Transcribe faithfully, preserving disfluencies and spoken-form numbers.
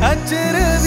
I did it.